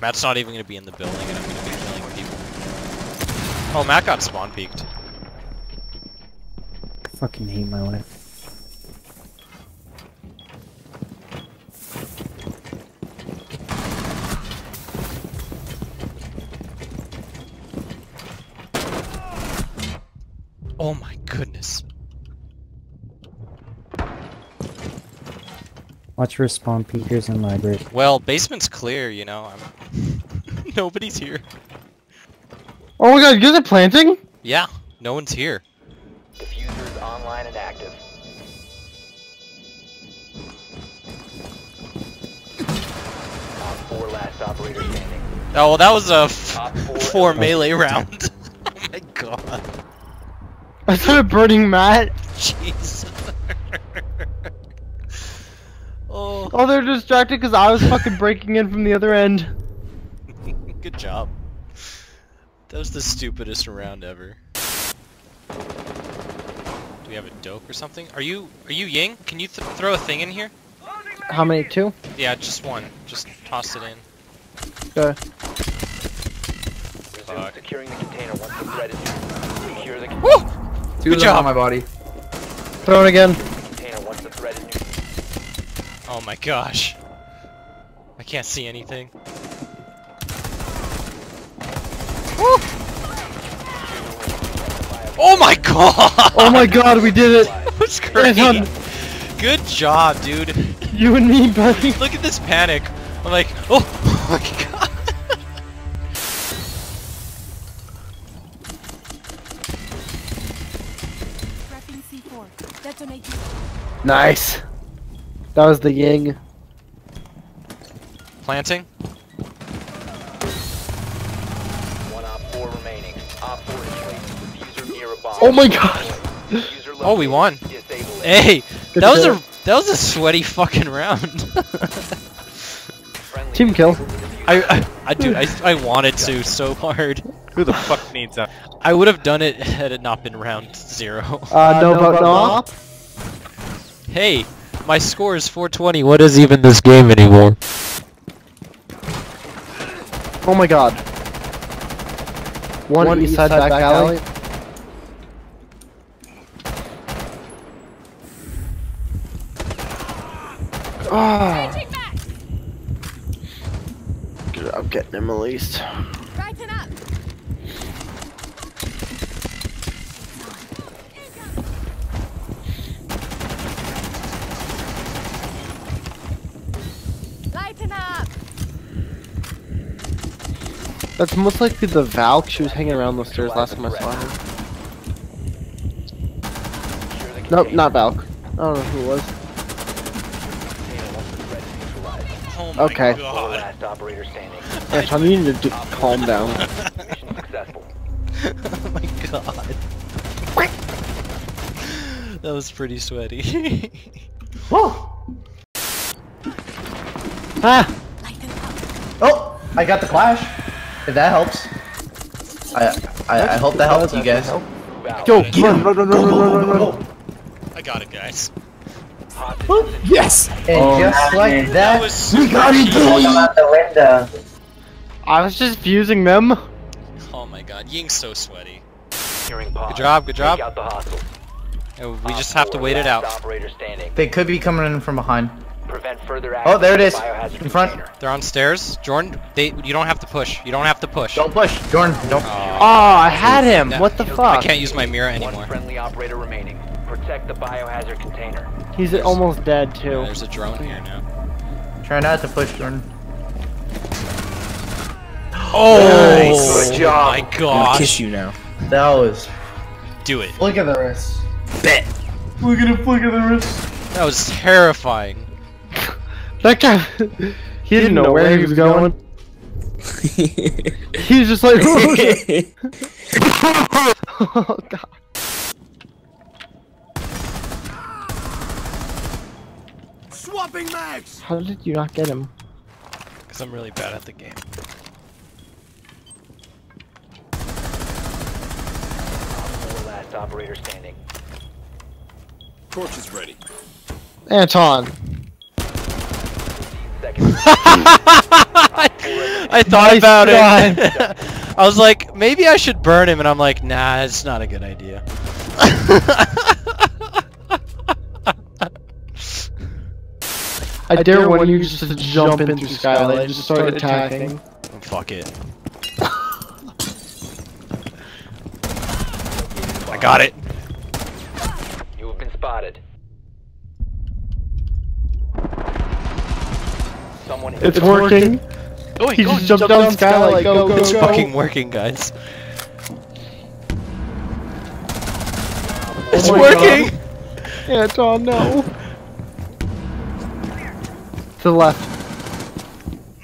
Matt's not even gonna be in the building, and I'm gonna be killing people. Oh, Matt got spawn peeked. I fucking hate my life. Oh my goodness. Watch for spawn peekers and library. Well, basement's clear, you know. Nobody's here. Oh my god, you're the planting? Yeah, no one's here. Diffuser's online and active. Op 4 last operator standing. Oh, well, that was a four melee round. Oh my god. I started burning Matt. Jesus. Oh. Oh, they're distracted because I was fucking breaking in from the other end. Good job. That was the stupidest round ever. Do we have a doke or something? Are you Ying? Can you throw a thing in here? How many? Two? Yeah, just one. Just toss it in. Okay. Resume securing the container once the threat is secure the container. Good job on my body. Throw it again. Oh my gosh. I can't see anything. Woo! Oh my god! Oh my god, we did it! That was crazy. Good job, dude. You and me, buddy. Look at this panic. I'm like, oh my god. Nice. That was the Ying. Planting. One op 4 remaining. Op 4 is placed. Diffuser near a bomb. Oh my god. Oh, we won. Hey, that was a sweaty fucking round. Team kill. I wanted to so hard. Who the fuck needs that? I would have done it had it not been round 0. No. Hey, my score is 420. What is even this game anymore? Oh my god. One east side back alley. Oh. Good, I'm getting him at least. Brighten up. That's most likely the Valk. She was hanging around those stairs last time I saw her. Nope, not Valk. I don't know who it was. Oh my okay. God. Anton, you need to calm down. Oh my god. That was pretty sweaty. Oh. Ah! Oh! I got the Clash! If that helps. I hope that helps you guys. Go! Run, I got it, guys. Yes! And just like that, we got it, dude! I was just fusing them. Oh my god, Ying's so sweaty. Good job, good job. We just have to wait it out. They could be coming in from behind. Prevent further action. Oh, there it is. In front. Container. They're on stairs. Jordan, you don't have to push. You don't have to push. Don't push. Jordan, don't. Oh, I had him. Nah. What the fuck? I can't use my Mira anymore. One friendly operator remaining. Protect the biohazard container. He's almost dead, too. Yeah, there's a drone here now. Try not to push, Jordan. Oh, nice. Good job. Oh my gosh. I'll kiss you now. That was... Do it. Look at the wrist. Bet. Look at the wrist. That was terrifying. That guy, he didn't know where he was going. He was just like, oh, shit. Oh god. Swapping mags. How did you not get him? Because I'm really bad at the game. Last operator standing. Torch is ready. Anton. I I thought about it. I was like, maybe I should burn him, and I'm like, nah, it's not a good idea. I dare one of you just to jump into Skylight and just start attacking. Oh, fuck it. I got it. You have been spotted. Someone it's working. Oh, he just jumped down Skylight. Go, go, go. It's fucking working, guys. It's working. Yeah, it's on. No. To the left.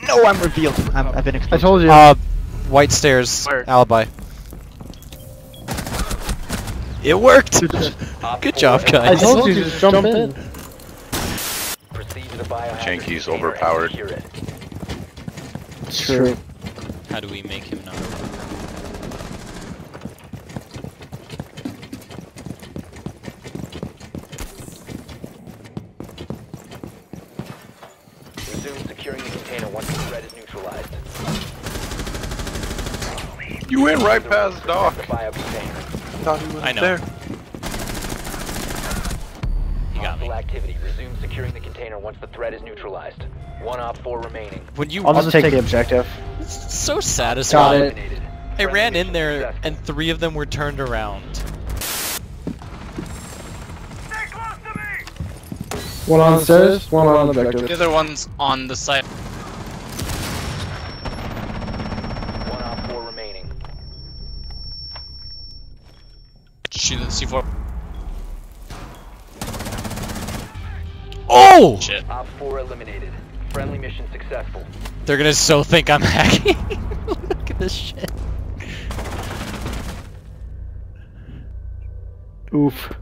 No, I'm revealed. I've been exposed. I told you. White stairs. Where? Alibi. It worked. Good job, guys. I told you to jump in. Janky's overpowered. It's true. How do we make him not overpowered? You went right past Doc. Thought he was I know. There. You got me. Activity. Resume securing the container once the threat is neutralized. One op 4 remaining. Would you? I'll just take the objective. It's so satisfying. I ran in there and 3 of them were turned around. Stay close to me. One on the stairs, one on the objective. The other one's on the side. C4. Oh! Shit. Op 4 eliminated. Friendly mission successful. They're gonna so think I'm hacking. Look at this shit. Oof.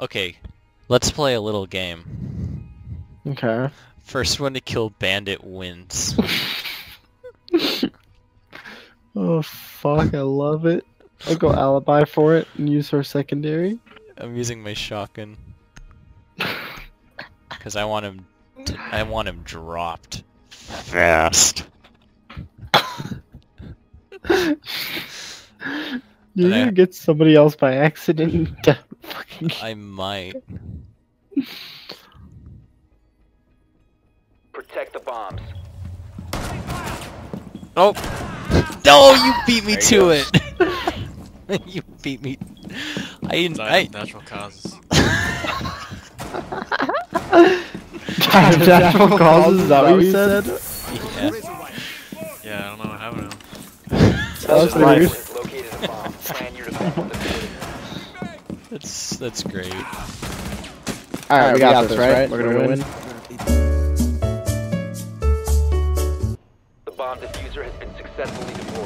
Okay, let's play a little game. Okay. First one to kill Bandit wins. Oh fuck, I love it. I'll go Alibi for it and use her secondary. I'm using my shotgun. Cause I want him dropped. Fast. You're gonna get somebody else by accident. I might. Protect the bombs. Oh! No, you beat me to it. You beat me. I natural causes. Natural causes. Is that what you said? Yeah, I don't know what happened. That's nice. That's great. All right, we got this, right? We're gonna win. The bomb diffuser has been successfully deployed.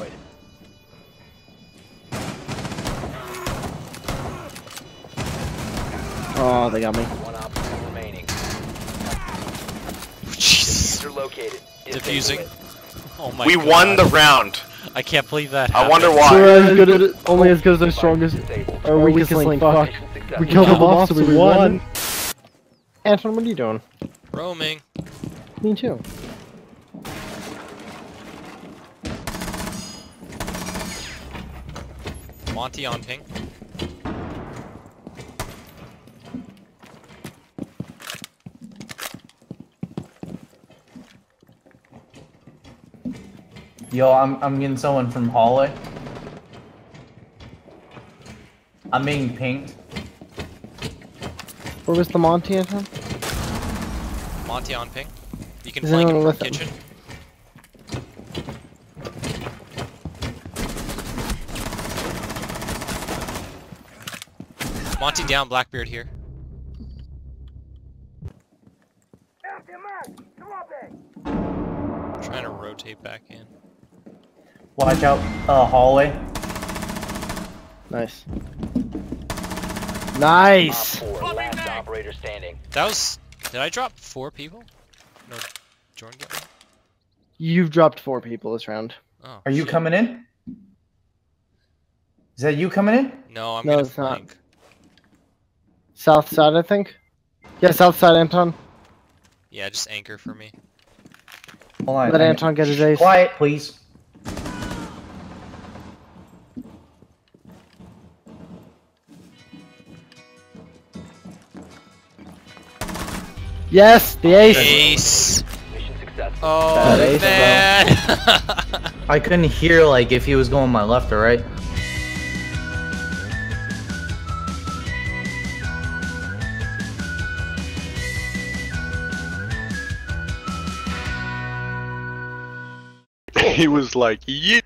Oh, they got me. One option remaining. Jesus. Diffuser located. Diffusing. Oh my God. We won the round. I can't believe that happened. I wonder why. We're as good at only as good as our strongest or weakest link. Fuck. We killed them off, so we won. Anton, what are you doing? Roaming. Me too. Monty on ping. Yo, I'm getting someone from hallway. I'm being pinged. Where was the Monty at him? Monty on ping. You can flank him from the kitchen. Monty down, Blackbeard here. I'm trying to rotate back in. Watch out, hallway. Nice. Nice! Last operator standing. That was... Did I drop 4 people? No, Jordan got me? You've dropped 4 people this round. Oh, are you shit. Coming in? Is that you coming in? No, I'm gonna flank. Not. South side, I think. Yeah, south side, Anton. Yeah, just anchor for me. Right, let Anton get his ace. Quiet, please. Yes, the ace. Ace. Oh ace, man! I couldn't hear like if he was going my left or right. He was like, yeah.